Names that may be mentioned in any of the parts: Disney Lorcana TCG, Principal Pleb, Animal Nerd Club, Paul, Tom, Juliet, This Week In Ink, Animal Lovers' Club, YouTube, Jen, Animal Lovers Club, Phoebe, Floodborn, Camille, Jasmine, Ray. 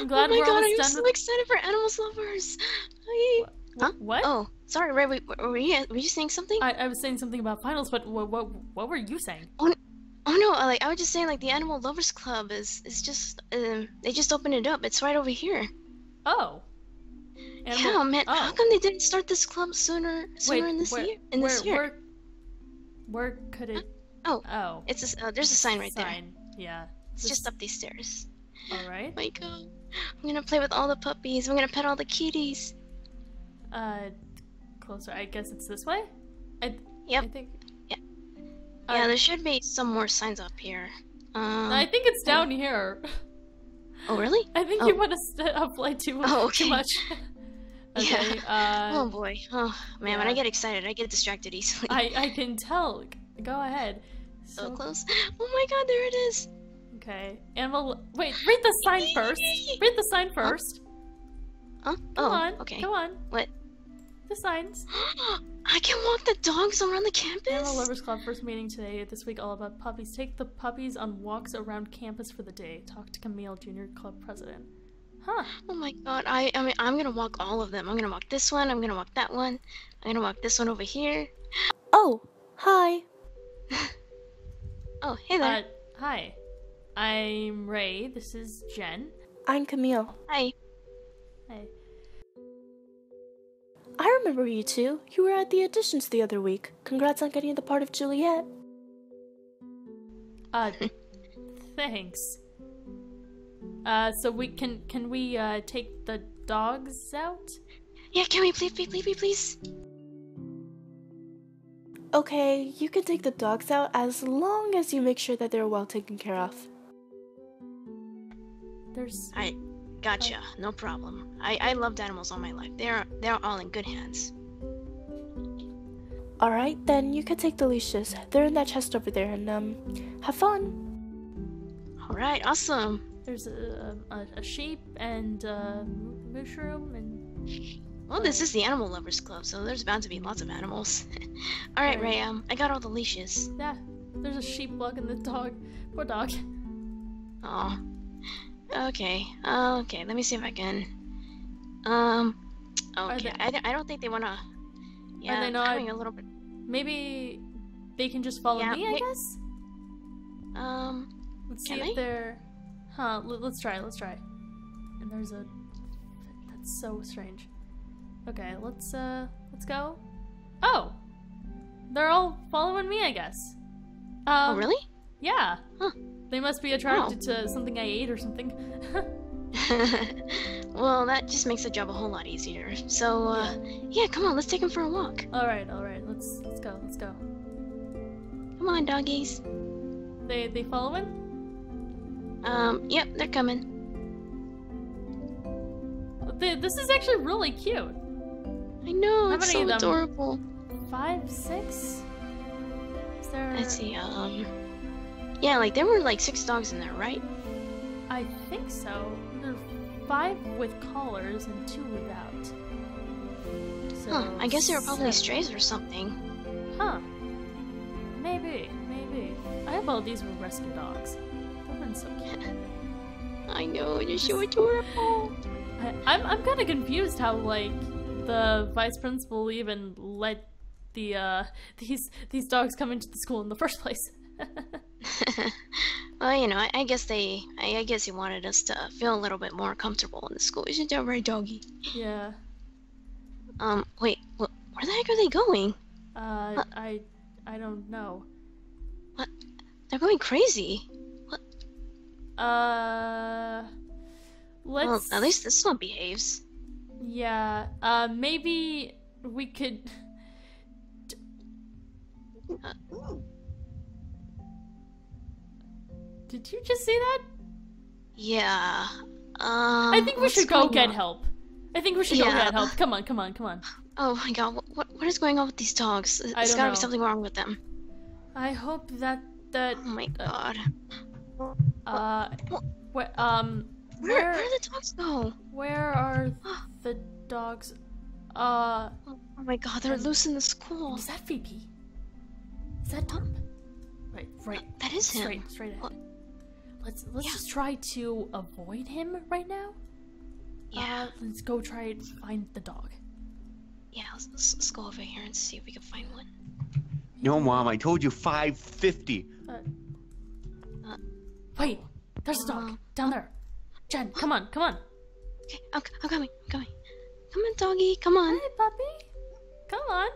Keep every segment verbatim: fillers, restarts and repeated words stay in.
I'm glad oh we're God, almost I'm done. I'm so with... excited for Animal Lovers. Hi. Huh? What? Oh, sorry, Ray. Were, were you were you saying something? I, I was saying something about finals, but what what what were you saying? Oh, oh no, like I was just saying, like the Animal Lovers Club is is just um, they just opened it up. It's right over here. Oh. Animal... Yeah, man. Oh. How come they didn't start this club sooner sooner Wait, in this where, year? In where, this year. Where, where could it? Oh. Oh. It's a, uh, there's a sign right sign. there. Yeah. It's this... just up these stairs. All right. My God. I'm gonna play with all the puppies. I'm gonna pet all the kitties. Uh, closer. I guess it's this way? I yep. I think... Yeah. Uh, yeah, there should be some more signs up here. Um, I think it's down oh. here. Oh, really? I think oh. you want to apply too much. Oh, okay. Too much. Okay, yeah. Uh, oh, boy. Oh, man, yeah. When I get excited, I get distracted easily. I, I can tell. Go ahead. So, so close. Oh, my God, there it is. Okay. Animal... Wait, read the sign first. Read the sign first. Huh? Come oh, on. Okay. Come on. What? The signs. I can walk the dogs around the campus? Animal Lovers Club first meeting today. This week all about puppies. Take the puppies on walks around campus for the day. Talk to Camille, junior club president. Huh. Oh my God. I, I mean, I'm gonna walk all of them. I'm gonna walk this one. I'm gonna walk that one. I'm gonna walk this one over here. Oh, hi. Oh, hey there. Uh, hi. I'm Ray. This is Jen. I'm Camille. Hi. Hi. I remember you two. You were at the auditions the other week. Congrats on getting the part of Juliet. Uh, thanks. Uh, so we can can we uh take the dogs out? Yeah, can we please, please, please, please? Okay, you can take the dogs out as long as you make sure that they're well taken care of. There's. I. Gotcha, uh, no problem. I, I loved animals all my life. They're they're all in good hands. Alright, then you can take the leashes. They're in that chest over there, and um, have fun. Alright, awesome. There's a, a, a sheep and a mushroom and... Well, this is the Animal Lovers Club, so there's bound to be lots of animals. Alright, um, Ray, um, I got all the leashes. Yeah, there's a sheep walking the dog. Poor dog. Aw. Okay, uh, okay, let me see if I can, um, okay, they... I, I don't think they want to, yeah, are they not... coming a little bit, maybe they can just follow yeah, me, I guess? Um, let's see if I? they're, huh, let's try, let's try, and there's a, that's so strange, okay, let's, uh, let's go, oh, they're all following me, I guess, um, oh, really? Yeah, huh. They must be attracted oh. to something I ate or something. Well, that just makes the job a whole lot easier. So, uh, yeah, come on, let's take him for a walk. All right, all right, let's let's go, let's go. Come on, doggies. They they following? Um, yep, they're coming. They, this is actually really cute. I know, it's so adorable. Five, six? Is there? Let's see. Um. Yeah, like, there were, like, six dogs in there, right? I think so. There were five with collars and two without. So huh, I guess they were probably seven. strays or something. Huh. Maybe, maybe. I hope all these were rescue dogs. They've been so cute. I know, you're so adorable. I, I'm, I'm kind of confused how, like, the vice principal even let the, uh, these, these dogs come into the school in the first place. Well, you know, I, I guess they, I, I guess he wanted us to feel a little bit more comfortable in the school. Isn't that right, doggy? Yeah. Um, wait, what, where the heck are they going? Uh, what? I, I don't know. What? They're going crazy. What? Uh, let's... Well, at least this one behaves. Yeah, uh, maybe we could... uh, Did you just see that? Yeah. Um, I think we should go get on? help. I think we should yeah. go get help. Come on, come on, come on. Oh my God, what what, what is going on with these dogs? There's gotta know. be something wrong with them. I hope that that. Oh my God. Uh, what um? Where where, where do the dogs go? Where are the dogs? Uh. Oh my God, they're um, loose in the school. Is that Phoebe? Is that Tom? Right, right. That is straight, him. Straight, straight ahead. Well, Let's let's yeah. just try to avoid him right now. Yeah. Uh, let's go try and find the dog. Yeah, let's, let's go over here and see if we can find one. No, Mom, I told you five fifty. Uh, uh, Wait, there's a dog. Uh, down there. Jen, come on, come on. Okay, I'm, I'm coming, I'm coming. Come on, doggy, come on. Hey, puppy. Come on.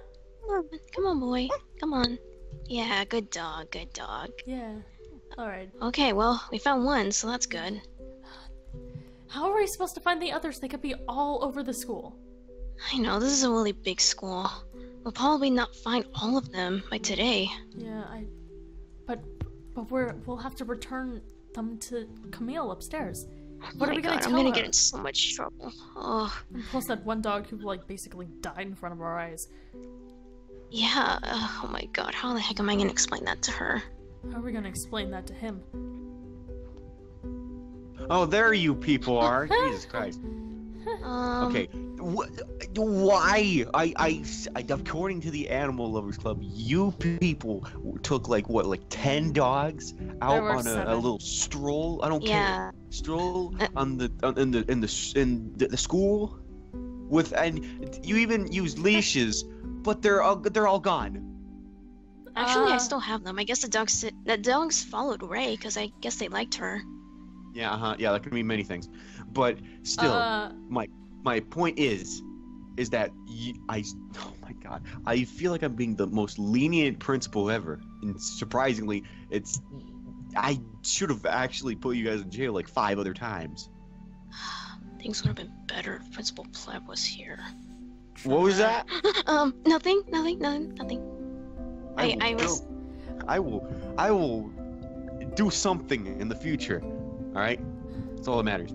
Come on, come on, boy. Come on. Yeah, good dog, good dog. Yeah. All right. Okay, well, we found one, so that's good. How are we supposed to find the others? They could be all over the school. I know, this is a really big school. We'll probably not find all of them by today. Yeah, I... But... But we're... We'll have to return them to Camille upstairs. What oh are we gonna God, tell her? I'm gonna her? get in so much trouble. Oh. And plus that one dog who, like, basically died in front of our eyes. Yeah, oh my God, how the heck am I gonna explain that to her? How are we gonna explain that to him? Oh, there you people are! Jesus Christ. Um, okay, wh why? I, I, I, according to the Animal Lovers Club, you people took like what, like ten dogs out on a, a little stroll. I don't yeah. care. Stroll uh, on the on, in the in the in the, the school, with and you even used leashes, but they're all they're all gone. Actually, uh, I still have them. I guess the dogs the dogs followed Ray because I guess they liked her. Yeah, uh huh. Yeah, that could mean many things, but still, uh, my my point is, is that you, I oh my God, I feel like I'm being the most lenient principal ever, and surprisingly, it's I should have actually put you guys in jail like five other times. Things would have been better if Principal Pleb was here. What was that? um, nothing, nothing, nothing, nothing. I I, I was. I will. I will do something in the future. All right, that's all that matters.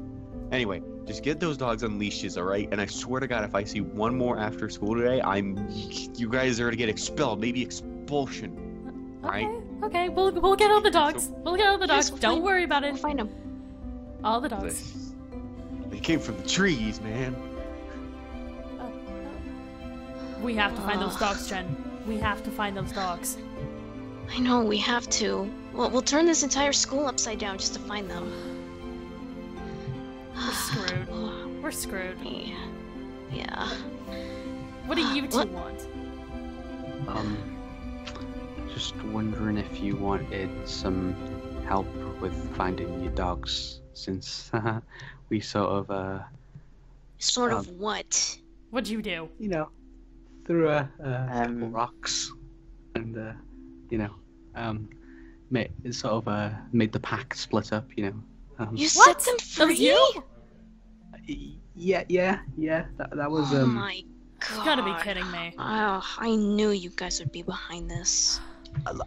Anyway, just get those dogs on leashes, all right? And I swear to God, if I see one more after school today, I'm, you guys are gonna get expelled, maybe expulsion, all right? Okay, okay, we'll we'll get all the dogs. So, we'll get all the dogs. We'll Don't find, worry about it. We'll find them. All the dogs. They, they came from the trees, man. Uh, we have to find uh, those dogs, Jen. We have to find those dogs. I know, we have to. Well, we'll turn this entire school upside down just to find them. We're screwed. We're screwed. Yeah. yeah. What do you two what? want? Um, just wondering if you wanted some help with finding your dogs, since uh, we sort of, uh... Sort um, of what? What'd you do? You know, threw uh, uh, um, rocks and, uh, you know, um... Made, sort of uh, made the pack split up, you know. Um, you set them free? You? Yeah, yeah, yeah. That, that was. Um... Oh my God! You gotta be kidding me. Oh, I knew you guys would be behind this.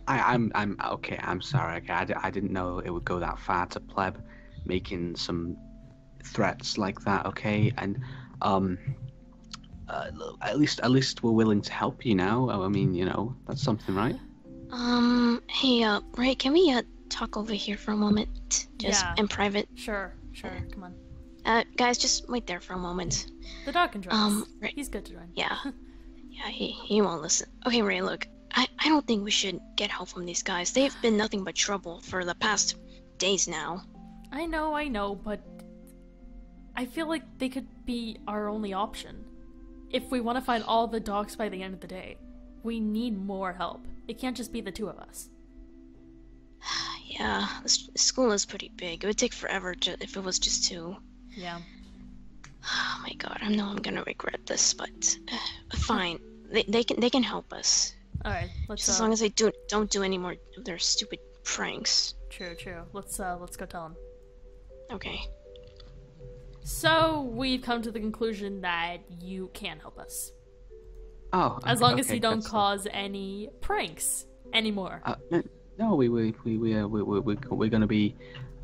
I, I'm, I'm okay. I'm sorry. Okay, I, I didn't know it would go that far to Pleb making some threats like that. Okay, and um, uh, at least, at least we're willing to help you now. I mean, you know, that's something, right? Um, hey, uh, Ray, can we, uh, talk over here for a moment? Just yeah. in private? Sure, sure, uh, come on. Uh, guys, just wait there for a moment. The dog can drive. Um, Ray, he's good to run. Yeah. yeah, he, he won't listen. Okay, Ray, look, I, I don't think we should get help from these guys. They've been nothing but trouble for the past days now. I know, I know, but I feel like they could be our only option. If we want to find all the dogs by the end of the day, we need more help. It can't just be the two of us. Yeah, this school is pretty big. It would take forever to, if it was just two. Yeah. Oh my God, I know I'm gonna regret this, but uh, fine. they they can they can help us. All right, let's. Just uh, as long as they do don't do any more of their stupid pranks. True, true. Let's uh let's go tell them. Okay. So we've come to the conclusion that you can help us. Oh, as long okay, as you don't cause it. any pranks anymore. Uh, no, we we we we uh, we we we we're gonna be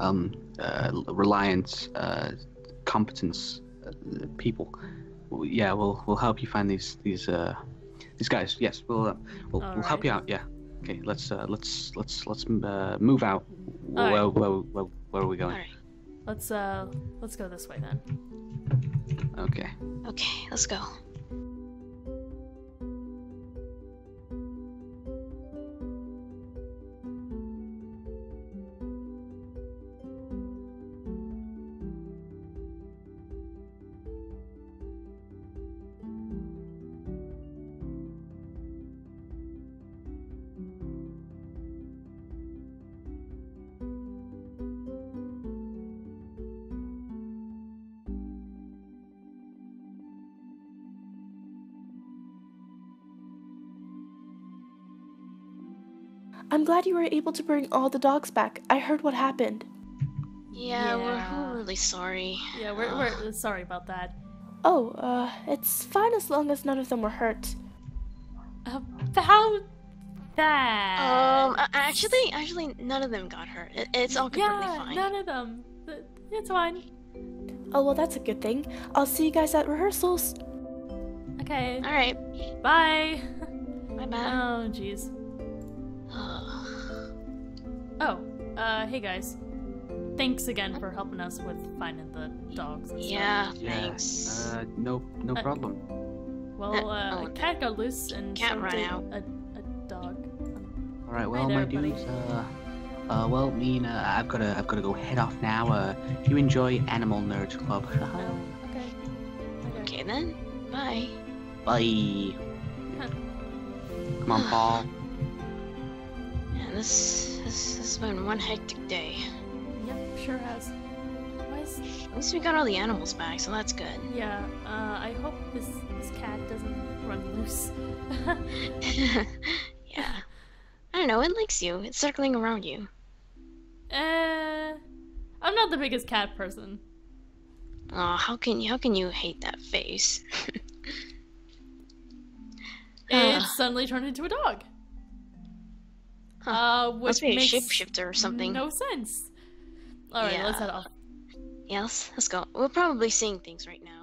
um, uh, reliant, uh, competence uh, people. Yeah, we'll we'll help you find these these uh, these guys. Yes, we'll uh, we'll, we'll right. help you out. Yeah. Okay, let's uh, let's let's let's uh, move out. Where, right. where, where, where are we going? All right. Let's uh let's go this way then. Okay. Okay, let's go. I'm glad you were able to bring all the dogs back. I heard what happened. Yeah, yeah. We're really sorry. Yeah, we're, we're sorry about that. Oh, uh, it's fine as long as none of them were hurt. About that? Um, actually, actually, none of them got hurt. It, it's all completely yeah, fine. Yeah, none of them. It's fine. Oh, well, that's a good thing. I'll see you guys at rehearsals. Okay. All right. Bye. Bye-bye. Oh, jeez. Oh, uh, hey guys. Thanks again for helping us with finding the dogs and stuff. Yeah, thanks. Yeah, uh, no, no uh, problem. Well, uh, a cat got loose and cat ran out. A, a dog. All right. Well, my duties. Uh, uh, well, me and uh, I've got to, I've got to go head off now. Uh, you enjoy Animal Nerd Club. Oh, okay. okay. Okay then. Bye. Bye. Huh. Come on, Paul. Man, this, this has been one hectic day. Yep, sure has. At least we got all the animals back, so that's good. Yeah, uh, I hope this, this cat doesn't run loose. Yeah. I don't know, it likes you. It's circling around you. Uh, I'm not the biggest cat person. Aw, oh, how can you, how can you hate that face? It suddenly turned into a dog. Huh. Uh, which must be makes a shapeshifter or something. No sense. Alright, yeah. Let's head off. Yes, let's go. We're probably seeing things right now.